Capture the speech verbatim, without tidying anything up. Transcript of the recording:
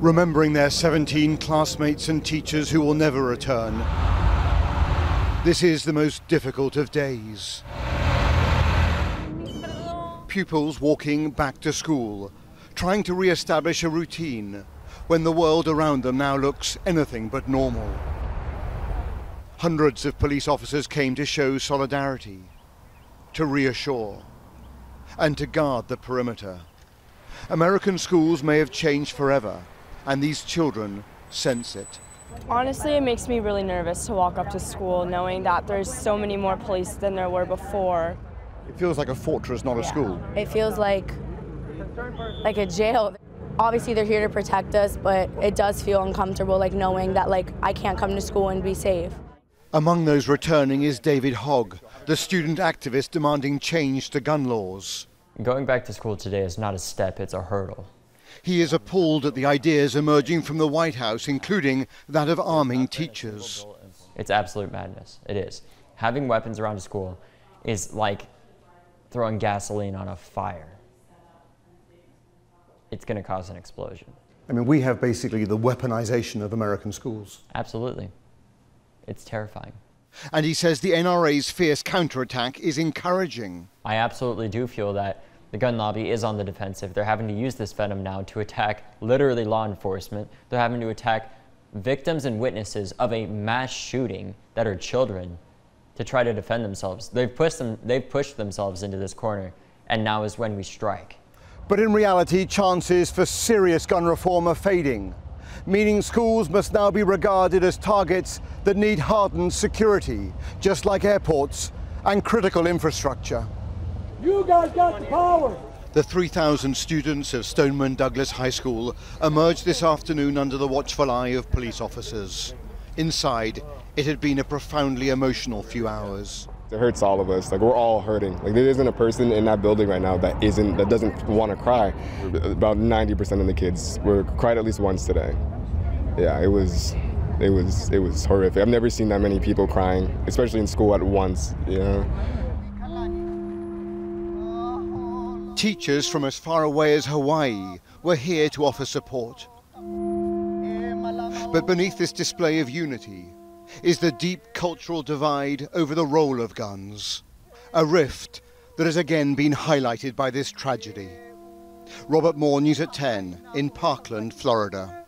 remembering their seventeen classmates and teachers who will never return. This is the most difficult of days. Pupils walking back to school, trying to re-establish a routine when the world around them now looks anything but normal. Hundreds of police officers came to show solidarity, to reassure, and to guard the perimeter. American schools may have changed forever, and these children sense it. Honestly, it makes me really nervous to walk up to school knowing that there's so many more police than there were before. It feels like a fortress, not a yeah. school. It feels like, like a jail. Obviously, they're here to protect us, but it does feel uncomfortable, like knowing that like I can't come to school and be safe. Among those returning is David Hogg, the student activist demanding change to gun laws. Going back to school today is not a step, it's a hurdle. He is appalled at the ideas emerging from the White House, including that of arming teachers. It's absolute madness, it is. Having weapons around a school is like throwing gasoline on a fire. It's going to cause an explosion. I mean, we have basically the weaponization of American schools. Absolutely. It's terrifying. And he says the N R A's fierce counterattack is encouraging. I absolutely do feel that the gun lobby is on the defensive. They're having to use this venom now to attack literally law enforcement. They're having to attack victims and witnesses of a mass shooting that are children to try to defend themselves. They've pushed them, they've pushed themselves into this corner, and now is when we strike. But in reality, chances for serious gun reform are fading, meaning schools must now be regarded as targets that need hardened security, just like airports and critical infrastructure. You guys got the power! The three thousand students of Stoneman Douglas High School emerged this afternoon under the watchful eye of police officers. Inside, it had been a profoundly emotional few hours. It hurts all of us. Like, we're all hurting. Like, there isn't a person in that building right now that isn't, that doesn't want to cry. About ninety percent of the kids were cried at least once today. Yeah, it was, it was, it was horrific. I've never seen that many people crying, especially in school at once. You know. Teachers from as far away as Hawaii were here to offer support. But beneath this display of unity is the deep cultural divide over the role of guns, a rift that has again been highlighted by this tragedy. Robert Moore, News at ten, in Parkland, Florida.